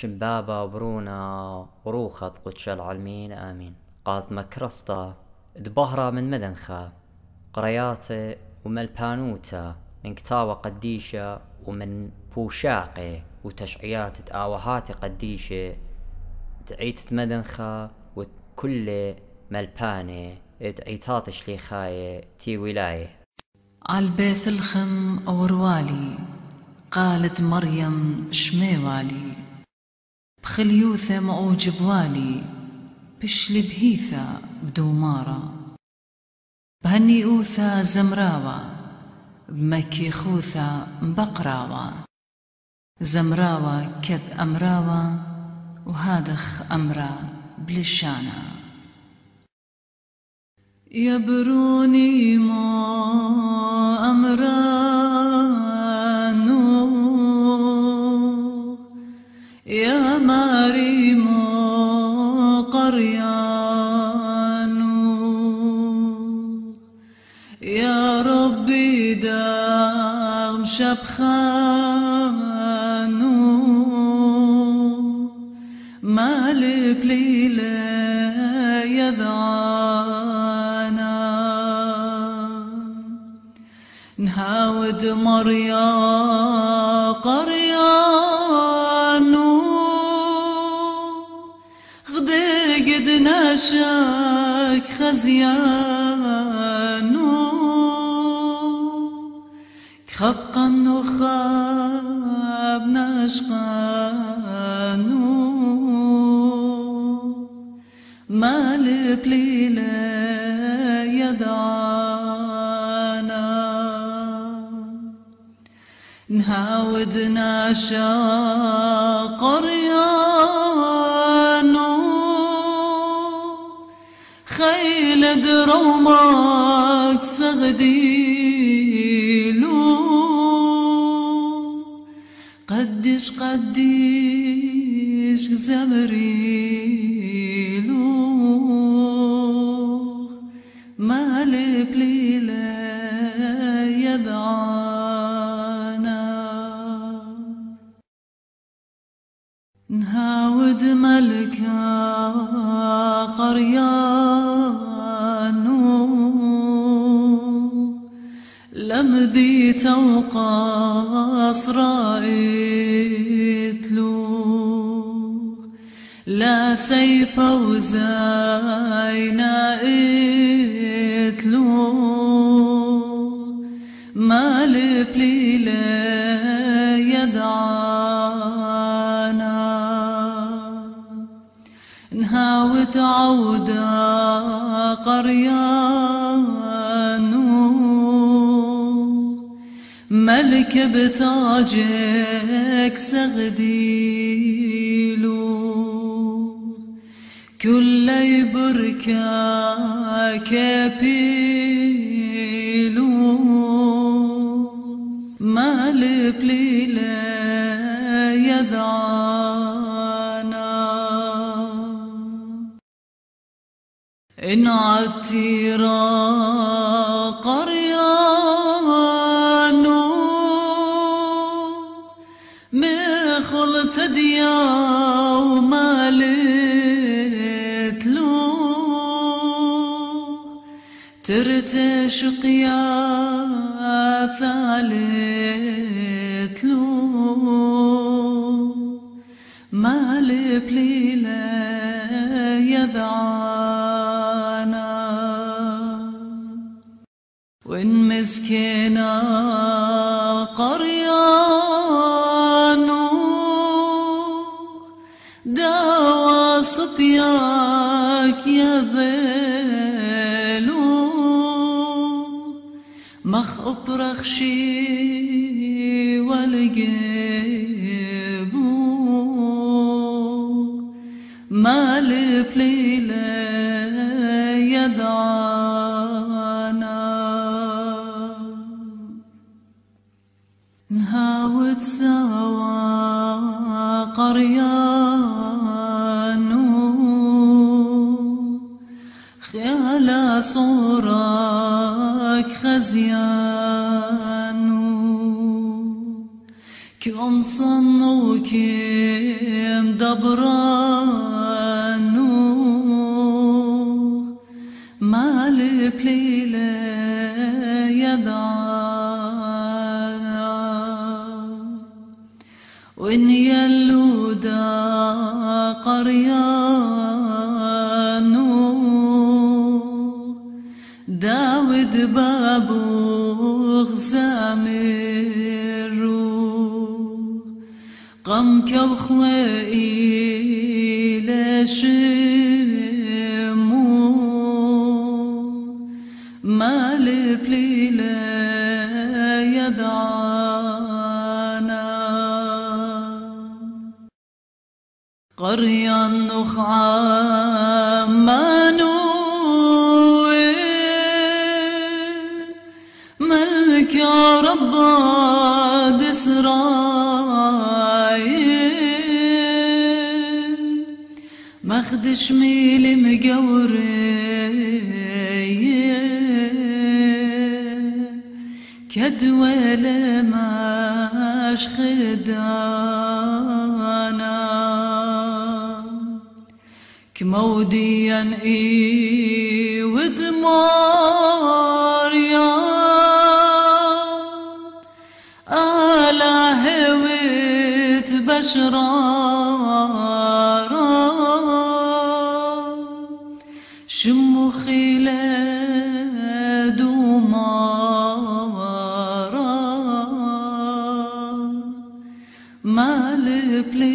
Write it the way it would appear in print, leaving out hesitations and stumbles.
شبابة وبرونة وروخة قدش العلمين آمين. قالت مكرسطة دبهرة من مدنخة قرياتي ومن البانوتة من كتاوة قديشة ومن بوشاقي وتشعيات تآوهاتي قديشة تعيتت مدنخة وكل ملباني تعيتات شليخاية تي ولاية عالبيث الخم أوروالي قالت مريم شميوالي بخليوثة مقو جبوالي بشلي بهيثة بدومارة بهنيئوثة زمراوة بمكيخوثة بقراوة زمراوة كد أمراوة وهادخ أمرا بلشانة يا بروني ما أمرانو يا ماري ما قريانو يا ربي دام شبخانو مالك ليلة يذعانا نهاود مريا قريانو غدي قد ناشاك خزيانو كخبقا وخاب ناشقانو مالك ليلة يدعانا نهاودنا شاقريانو خيل درومك سغديلو قديش قديش زمريلو مالك ليلة يدعانا نهاود ملكا قريانو لمذي توقاص رايتلو لا سيفا وزاينا اتلو مالب ليلة يدعانا نهاوت عودة قريانو ملك بتاجك سغديلو كل يبركا كابيلو مالب ليلة يدعانا إن عتيرا قريانو مخلت ديا ومالت له ترتشق يا ثالت له مالب ليلة يدعانا وإن مسكينا قريانو داوى صبياك يذلو مخ أبرخشي والجيبو مالب ليلة يدعانا نهاود سوا قريانو خيالا صورك خزيانو كم صنو كم اللوذا قريانو داود بابو غزامرو قم كوخوئي لشمو مالب ليلة يدعانا قريا نخعامانو ملك يا رب إسرائيل ماخدش ميلي مجوري كدوالة ماش خدانا كموديا إي ودماريا أشرارا شمو خلاد ومارا ما لبلي